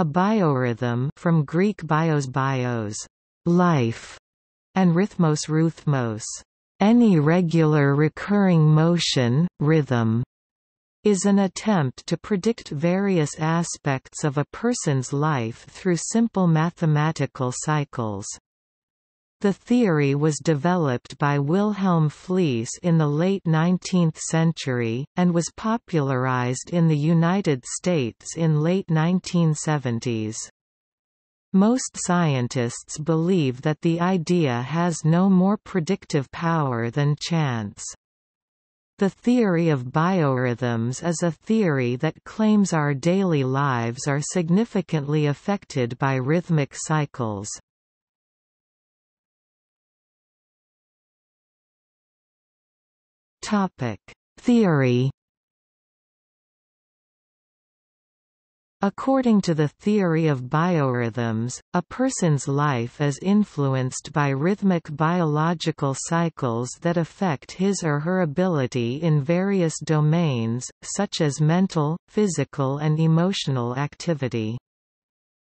A biorhythm, from Greek bios, life, and rhythmos, any regular recurring motion, rhythm, is an attempt to predict various aspects of a person's life through simple mathematical cycles. The theory was developed by Wilhelm Fliess in the late 19th century, and was popularized in the United States in late 1970s. Most scientists believe that the idea has no more predictive power than chance. The theory of biorhythms is a theory that claims our daily lives are significantly affected by rhythmic cycles. Theory. According to the theory of biorhythms, a person's life is influenced by rhythmic biological cycles that affect his or her ability in various domains, such as mental, physical and emotional activity.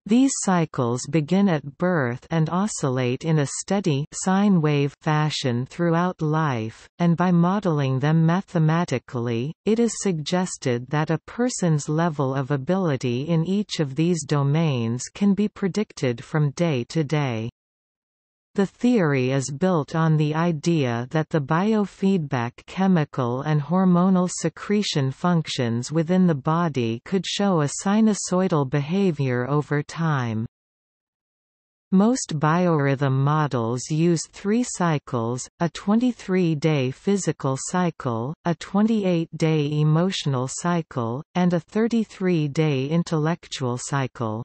These cycles begin at birth and oscillate in a steady sine wave fashion throughout life, and by modeling them mathematically, it is suggested that a person's level of ability in each of these domains can be predicted from day to day. The theory is built on the idea that the biofeedback chemical and hormonal secretion functions within the body could show a sinusoidal behavior over time. Most biorhythm models use three cycles, a 23-day physical cycle, a 28-day emotional cycle, and a 33-day intellectual cycle.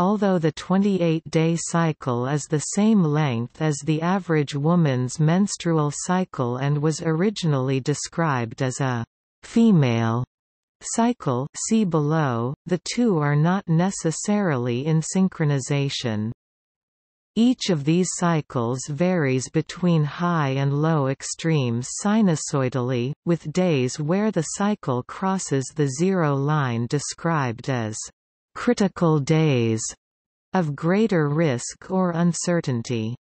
Although the 28-day cycle is the same length as the average woman's menstrual cycle and was originally described as a female cycle, see below, the two are not necessarily in synchronization. Each of these cycles varies between high and low extremes sinusoidally, with days where the cycle crosses the zero line described as critical days of greater risk or uncertainty.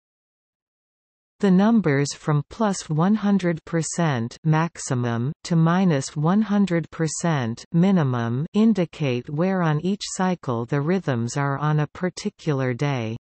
The numbers from plus 100% maximum to minus 100% minimum indicate where on each cycle the rhythms are on a particular day.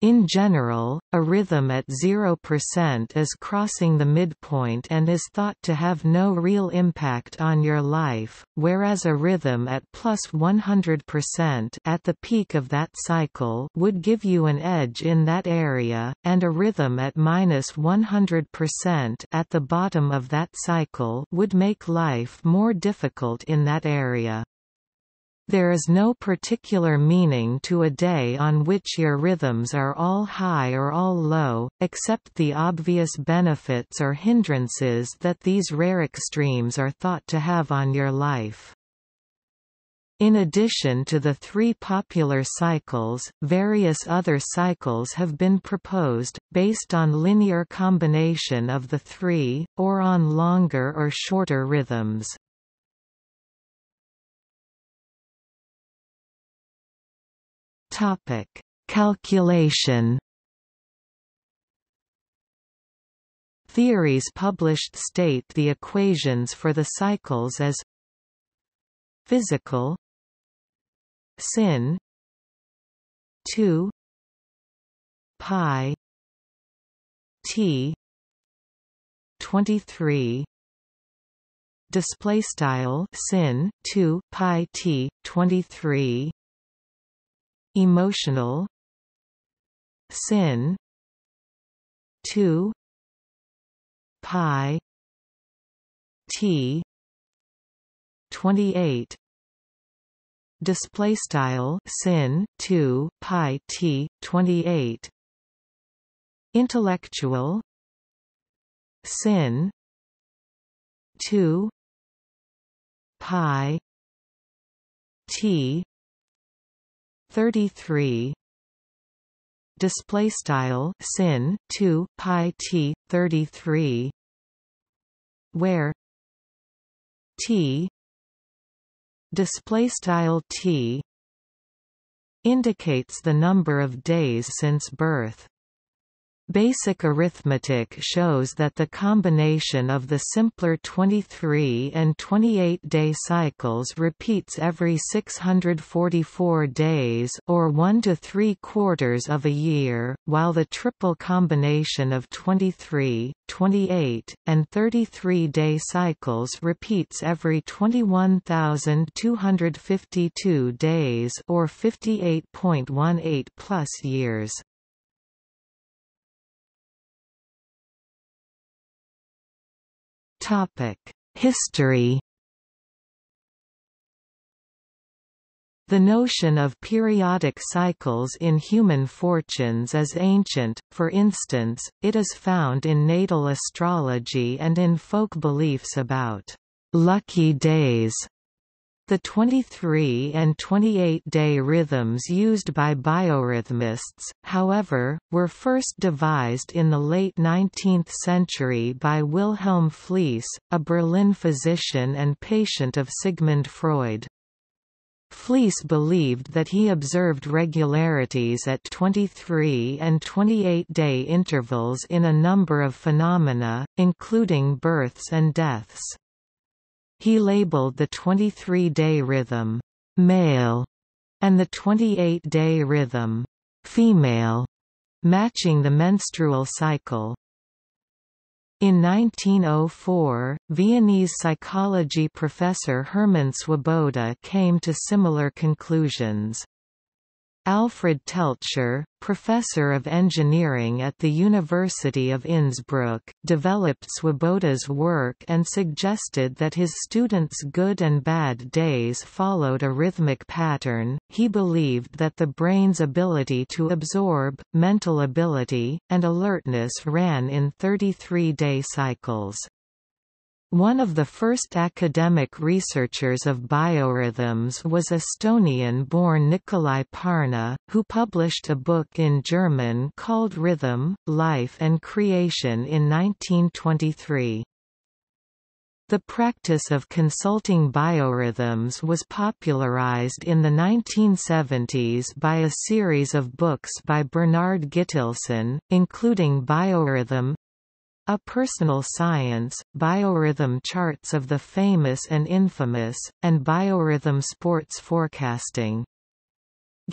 In general, a rhythm at 0% is crossing the midpoint and is thought to have no real impact on your life, whereas a rhythm at plus 100% at the peak of that cycle would give you an edge in that area, and a rhythm at minus 100% at the bottom of that cycle would make life more difficult in that area. There is no particular meaning to a day on which your rhythms are all high or all low, except the obvious benefits or hindrances that these rare extremes are thought to have on your life. In addition to the three popular cycles, various other cycles have been proposed, based on linear combination of the three, or on longer or shorter rhythms. Calculation. Theories published state the equations for the cycles as physical sin 2 pi t 23 display style sin 2 pi t 23 emotional sin 2 pi t 28 display style sin 2 pi t 28 intellectual sin 2 pi t 33 display style sin 2 pi t 33, where t display style t indicates the number of days since birth. Basic arithmetic shows that the combination of the simpler 23 and 28-day cycles repeats every 644 days, or 1 3/4 of a year, while the triple combination of 23, 28, and 33-day cycles repeats every 21,252 days, or 58.18 plus years. History. The notion of periodic cycles in human fortunes is ancient. For instance, it is found in natal astrology and in folk beliefs about lucky days. The 23 and 28-day rhythms used by biorhythmists, however, were first devised in the late 19th century by Wilhelm Fliess, a Berlin physician and patient of Sigmund Freud. Fliess believed that he observed regularities at 23 and 28-day intervals in a number of phenomena, including births and deaths. He labeled the 23-day rhythm male and the 28-day rhythm female, matching the menstrual cycle. In 1904, Viennese psychology professor Hermann Swoboda came to similar conclusions. Alfred Teltscher, professor of engineering at the University of Innsbruck, developed Swoboda's work and suggested that his students' good and bad days followed a rhythmic pattern. He believed that the brain's ability to absorb, mental ability, and alertness ran in 33-day cycles. One of the first academic researchers of biorhythms was Estonian-born Nikolai Parna, who published a book in German called Rhythm, Life and Creation in 1923. The practice of consulting biorhythms was popularized in the 1970s by a series of books by Bernard Gittelson, including Biorhythm, A Personal Science, Biorhythm Charts of the Famous and Infamous, and Biorhythm Sports Forecasting.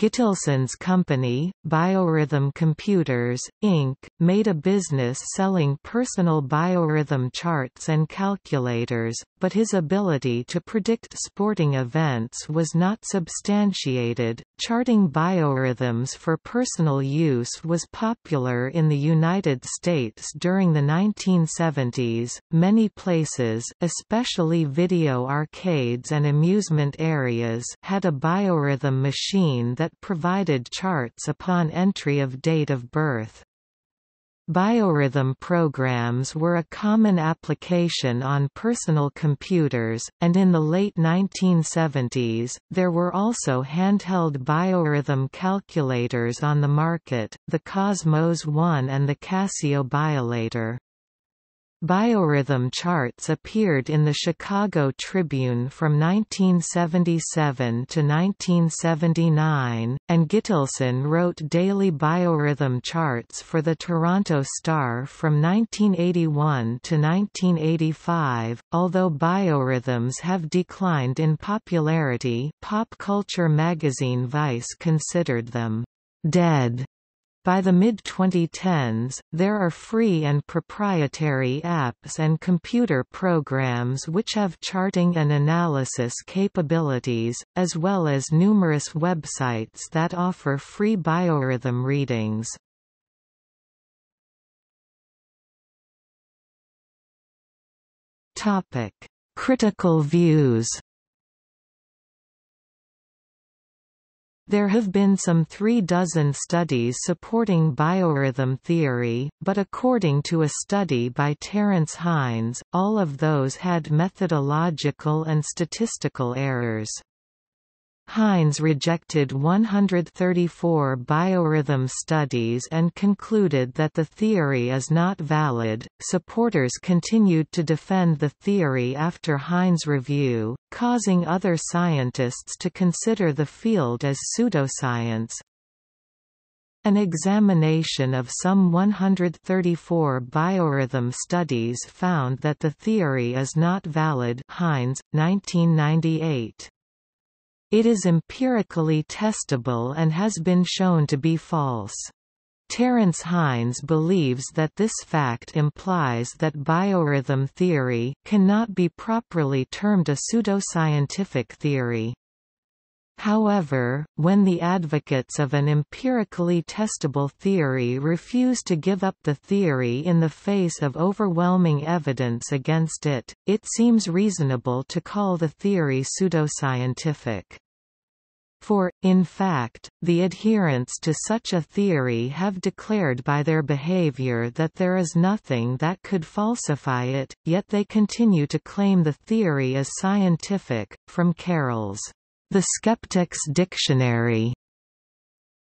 Gitelson's company, Biorhythm Computers, Inc., made a business selling personal biorhythm charts and calculators, but his ability to predict sporting events was not substantiated. Charting biorhythms for personal use was popular in the United States during the 1970s. Many places, especially video arcades and amusement areas, had a biorhythm machine that provided charts upon entry of date of birth. Biorhythm programs were a common application on personal computers, and in the late 1970s, there were also handheld biorhythm calculators on the market, the Cosmos 1 and the Casio Biolator. Biorhythm charts appeared in the Chicago Tribune from 1977 to 1979, and Gittelson wrote daily biorhythm charts for the Toronto Star from 1981 to 1985. Although biorhythms have declined in popularity, pop culture magazine Vice considered them dead. By the mid-2010s, there are free and proprietary apps and computer programs which have charting and analysis capabilities, as well as numerous websites that offer free biorhythm readings. Topic: Critical views. There have been some 36 studies supporting biorhythm theory, but according to a study by Terence Hines, all of those had methodological and statistical errors. Hines rejected 134 biorhythm studies and concluded that the theory is not valid. Supporters continued to defend the theory after Hines' review, causing other scientists to consider the field as pseudoscience. An examination of some 134 biorhythm studies found that the theory is not valid. Hines, 1998. It is empirically testable and has been shown to be false. Terence Hines believes that this fact implies that biorhythm theory cannot be properly termed a pseudoscientific theory. However, when the advocates of an empirically testable theory refuse to give up the theory in the face of overwhelming evidence against it, it seems reasonable to call the theory pseudoscientific. For, in fact, the adherents to such a theory have declared by their behavior that there is nothing that could falsify it, yet they continue to claim the theory as scientific. From Carroll's The Skeptics' Dictionary.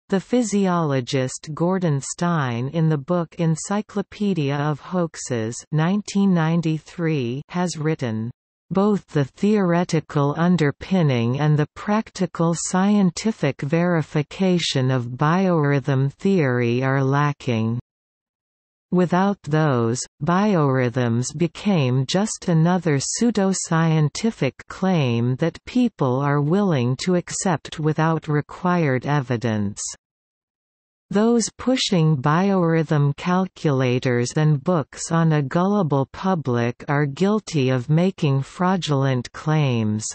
The physiologist Gordon Stein, in the book Encyclopedia of Hoaxes 1993, has written, "Both the theoretical underpinning and the practical scientific verification of biorhythm theory are lacking. Without those, biorhythms became just another pseudoscientific claim that people are willing to accept without required evidence. Those pushing biorhythm calculators and books on a gullible public are guilty of making fraudulent claims.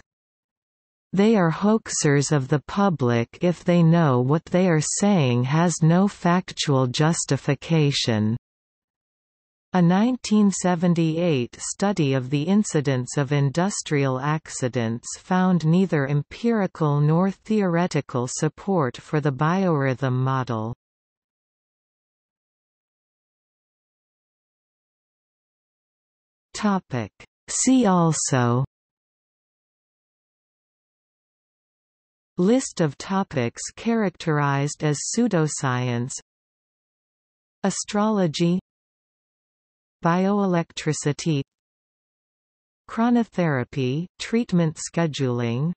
They are hoaxers of the public if they know what they are saying has no factual justification." A 1978 study of the incidence of industrial accidents found neither empirical nor theoretical support for the biorhythm model. Topic. See also: List of topics characterized as pseudoscience, astrology, bioelectricity, chronotherapy, treatment scheduling,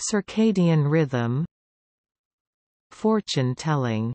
circadian rhythm, fortune telling.